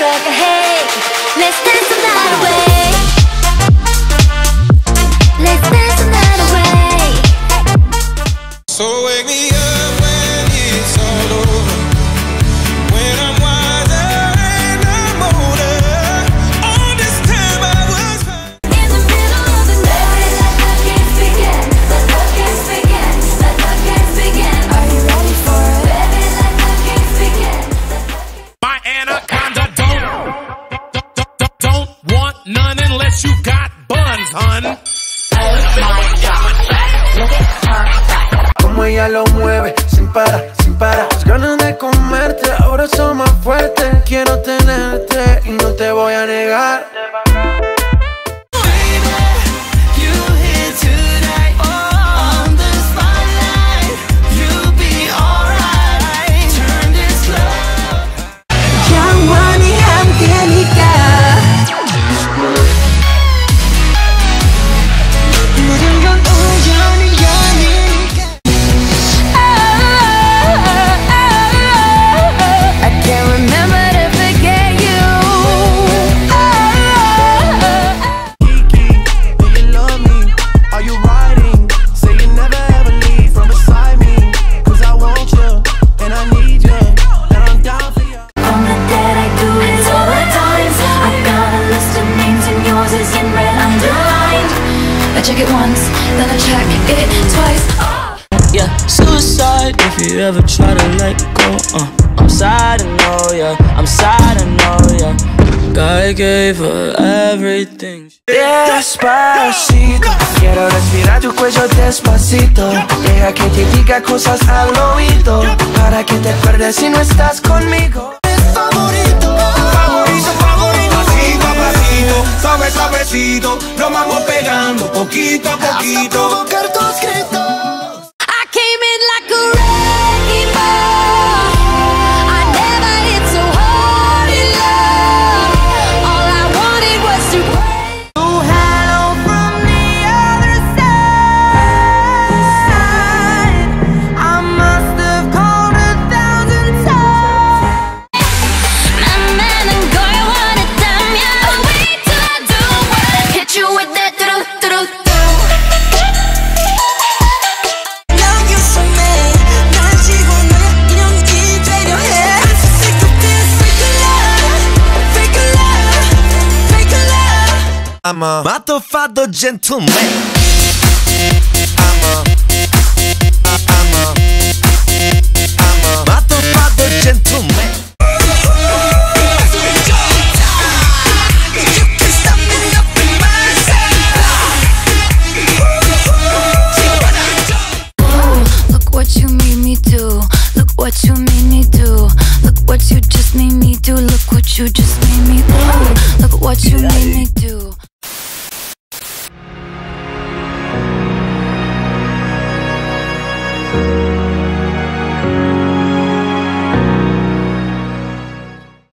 rock, hey, let's dance the night away. Let's dance the night away. So wake me up when it's all over, when I'm wiser and I'm older. All this time I was fine. In the middle of the night, let the games begin, let the games begin, let the games begin. Are you ready for it? Baby, let the games begin, let the games. My anaconda don't want none unless you got buns, hun. Como ella lo mueve, sin parar, sin parar. Las ganas de comerte ahora son más fuertes. Quiero tenerte y no te voy a negar. Check it once, then I check it twice. Yeah, suicide if you ever try to let go. I'm sad, I know, yeah. I'm sad, I know, yeah. God gave her everything. Despacito, quiero respirar tu cuello despacito. Deja que te diga cosas al oído, para que te acuerdes si no estás conmigo. Es favorito, favorito, favorito. Pasito a pasito, suave, suavecito, lo vamos pegando poquito a poquito. I came in like a wrecking ball. I never hit so hard in love. All I wanted was to break. Oh, hello from the other side. I must have called 1,000 times. My man and girl, you wanna damn you. I'll wait till I do what I hit you with that. I'm a motherfucker gentleman. I'm a motherfucker gentleman. You can stop it up in my side. Oh, look what you made me do. Look what you made me do. Look what you just made me do. Look what you just made me do. Look what you made me do.